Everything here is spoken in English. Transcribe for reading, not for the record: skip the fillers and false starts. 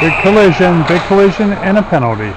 Big collision and a penalty.